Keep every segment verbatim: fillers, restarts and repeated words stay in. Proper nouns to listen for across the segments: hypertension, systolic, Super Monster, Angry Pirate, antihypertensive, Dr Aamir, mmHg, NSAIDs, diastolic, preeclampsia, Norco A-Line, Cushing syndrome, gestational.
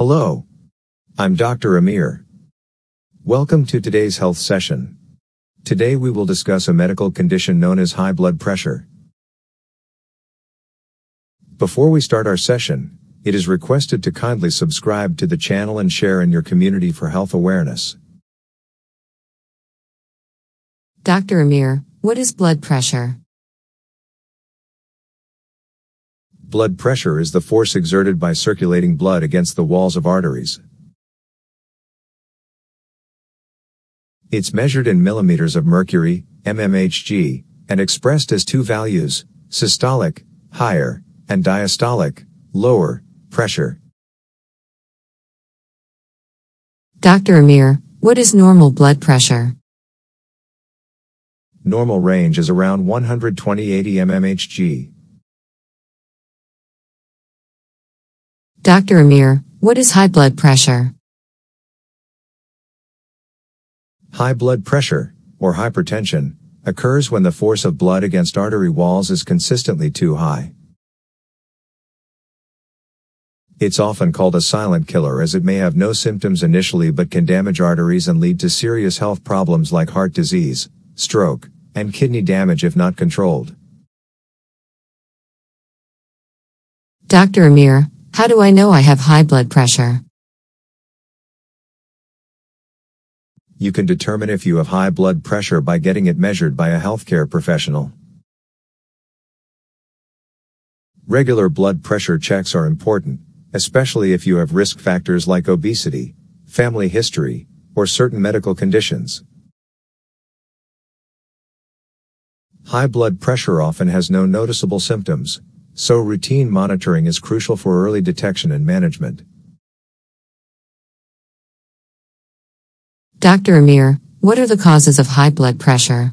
Hello. I'm Doctor Amir. Welcome to today's health session. Today we will discuss a medical condition known as high blood pressure. Before we start our session, it is requested to kindly subscribe to the channel and share in your community for health awareness. Doctor Amir, what is blood pressure? Blood pressure is the force exerted by circulating blood against the walls of arteries. It's measured in millimeters of mercury, mmHg, and expressed as two values, systolic, higher, and diastolic, lower, pressure. Doctor Amir, what is normal blood pressure? Normal range is around one twenty over eighty mmHg. Doctor Amir, what is high blood pressure? High blood pressure, or hypertension, occurs when the force of blood against artery walls is consistently too high. It's often called a silent killer as it may have no symptoms initially but can damage arteries and lead to serious health problems like heart disease, stroke, and kidney damage if not controlled. Doctor Amir, how do I know I have high blood pressure? You can determine if you have high blood pressure by getting it measured by a healthcare professional. Regular blood pressure checks are important, especially if you have risk factors like obesity, family history, or certain medical conditions. High blood pressure often has no noticeable symptoms, so routine monitoring is crucial for early detection and management. Doctor Amir, what are the causes of high blood pressure?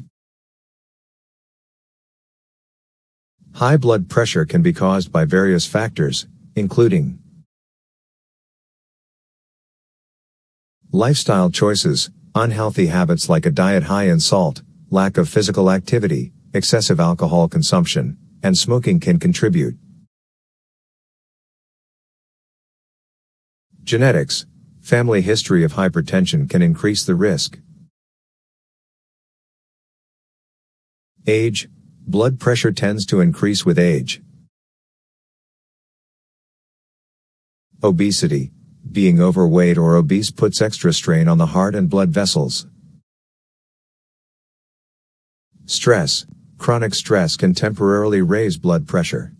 High blood pressure can be caused by various factors, including lifestyle choices, unhealthy habits like a diet high in salt, lack of physical activity, excessive alcohol consumption, and smoking can contribute. Genetics. Family history of hypertension can increase the risk. Age. Blood pressure tends to increase with age. Obesity. Being overweight or obese puts extra strain on the heart and blood vessels. Stress. Chronic stress can temporarily raise blood pressure.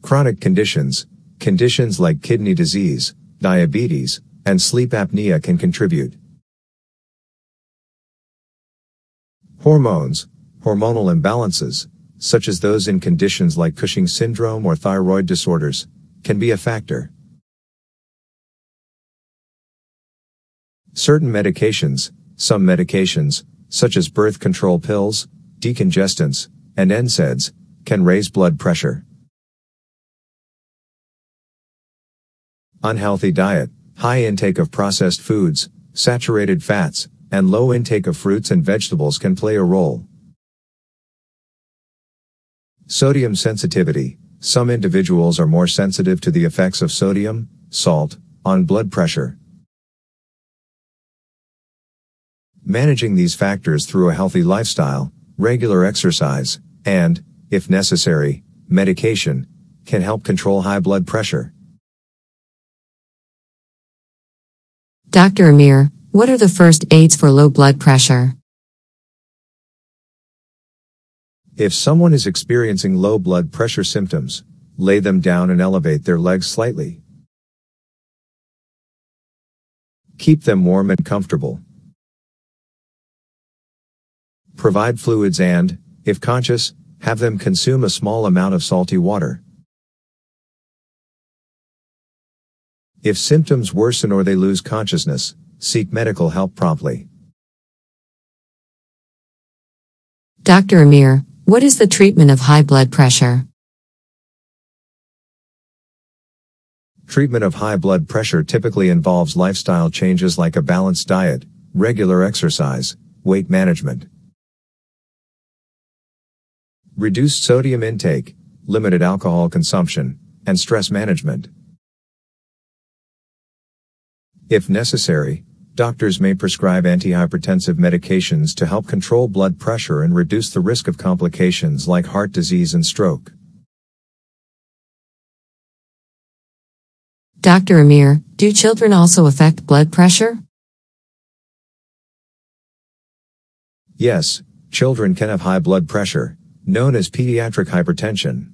Chronic conditions. Conditions like kidney disease, diabetes, and sleep apnea can contribute. Hormones. Hormonal imbalances, such as those in conditions like Cushing syndrome or thyroid disorders, can be a factor. Certain medications. Some medications, such as birth control pills, decongestants, and N SAIDs, can raise blood pressure. Unhealthy diet, high intake of processed foods, saturated fats, and low intake of fruits and vegetables can play a role. Sodium sensitivity. Some individuals are more sensitive to the effects of sodium, salt, on blood pressure. Managing these factors through a healthy lifestyle, regular exercise, and, if necessary, medication, can help control high blood pressure. Doctor Amir, what are the first aids for low blood pressure? If someone is experiencing low blood pressure symptoms, lay them down and elevate their legs slightly. Keep them warm and comfortable. Provide fluids and, if conscious, have them consume a small amount of salty water. If symptoms worsen or they lose consciousness, seek medical help promptly. Doctor Amir, what is the treatment of high blood pressure? Treatment of high blood pressure typically involves lifestyle changes like a balanced diet, regular exercise, weight management. Reduced sodium intake, limited alcohol consumption, and stress management. If necessary, doctors may prescribe antihypertensive medications to help control blood pressure and reduce the risk of complications like heart disease and stroke. Doctor Amir, do children also affect blood pressure? Yes, children can have high blood pressure, known as pediatric hypertension.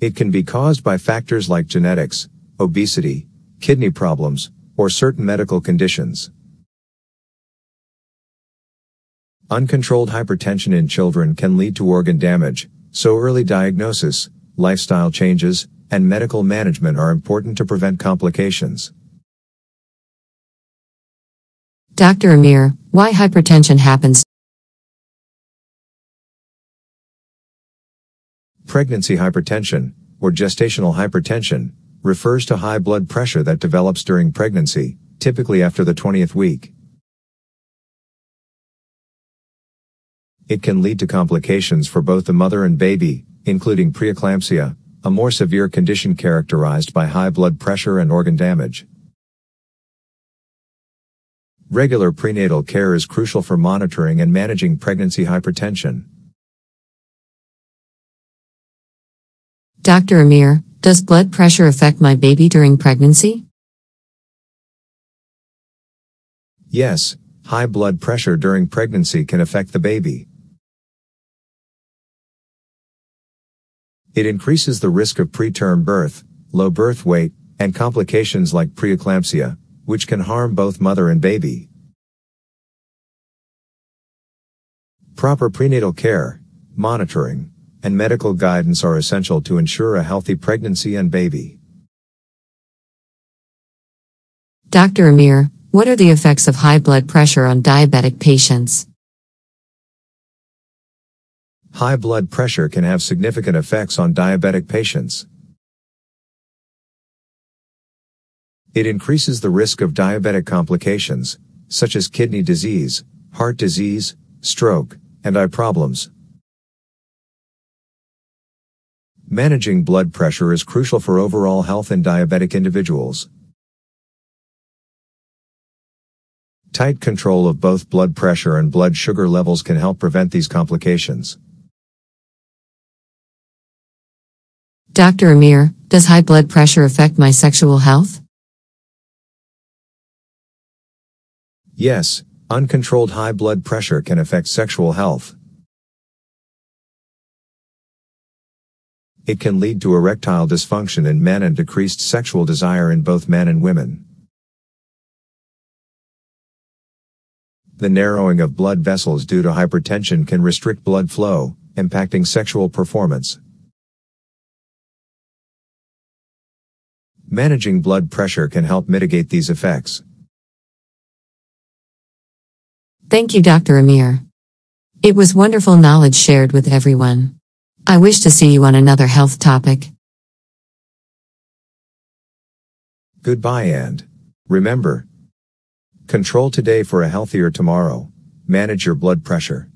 It can be caused by factors like genetics, obesity, kidney problems, or certain medical conditions. Uncontrolled hypertension in children can lead to organ damage, so early diagnosis, lifestyle changes, and medical management are important to prevent complications. Doctor Amir, why hypertension happens? Pregnancy hypertension, or gestational hypertension, refers to high blood pressure that develops during pregnancy, typically after the twentieth week. It can lead to complications for both the mother and baby, including preeclampsia, a more severe condition characterized by high blood pressure and organ damage. Regular prenatal care is crucial for monitoring and managing pregnancy hypertension. Doctor Amir, does blood pressure affect my baby during pregnancy? Yes, high blood pressure during pregnancy can affect the baby. It increases the risk of preterm birth, low birth weight, and complications like preeclampsia, which can harm both mother and baby. Proper prenatal care, monitoring, and medical guidance are essential to ensure a healthy pregnancy and baby. Doctor Amir, what are the effects of high blood pressure on diabetic patients? High blood pressure can have significant effects on diabetic patients. It increases the risk of diabetic complications, such as kidney disease, heart disease, stroke, and eye problems. Managing blood pressure is crucial for overall health in diabetic individuals. Tight control of both blood pressure and blood sugar levels can help prevent these complications. Doctor Amir, does high blood pressure affect my sexual health? Yes, uncontrolled high blood pressure can affect sexual health. It can lead to erectile dysfunction in men and decreased sexual desire in both men and women. The narrowing of blood vessels due to hypertension can restrict blood flow, impacting sexual performance. Managing blood pressure can help mitigate these effects. Thank you, Doctor Amir. It was wonderful knowledge shared with everyone. I wish to see you on another health topic. Goodbye, and remember, control today for a healthier tomorrow. Manage your blood pressure.